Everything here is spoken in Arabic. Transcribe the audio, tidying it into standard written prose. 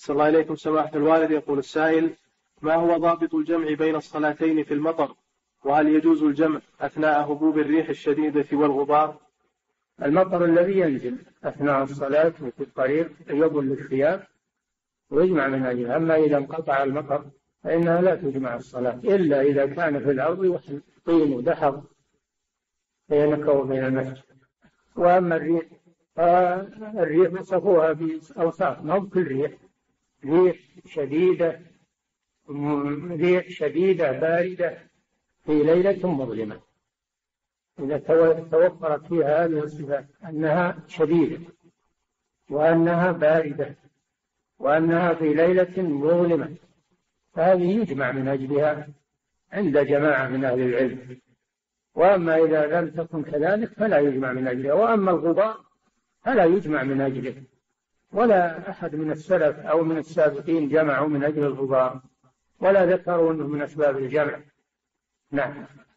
صلى الله عليكم سماحة الوالد. يقول السائل: ما هو ضابط الجمع بين الصلاتين في المطر؟ وهل يجوز الجمع أثناء هبوب الريح الشديدة والغبار؟ المطر الذي ينزل أثناء الصلاة في الطريق يبل الثياب ويجمع من أجله. أما إذا انقطع المطر فإنها لا تجمع الصلاة إلا إذا كان في الأرض طين ودحر فينكو بين المسجد. وأما الريح وصفوها بأوصاف، ما في الريح ريح شديدة باردة في ليلة مظلمة، إذا توفرت فيها هذه الصفات أنها شديدة وأنها باردة وأنها في ليلة مظلمة، فهذه يجمع من أجلها عند جماعة من أهل العلم. وأما إذا لم تكن كذلك فلا يجمع من أجلها. وأما الغبار فلا يجمع من أجله، ولا أحد من السلف أو من السابقين جمعوا من أجل الغبار، ولا ذكروا أنه من أسباب الجمع. نعم.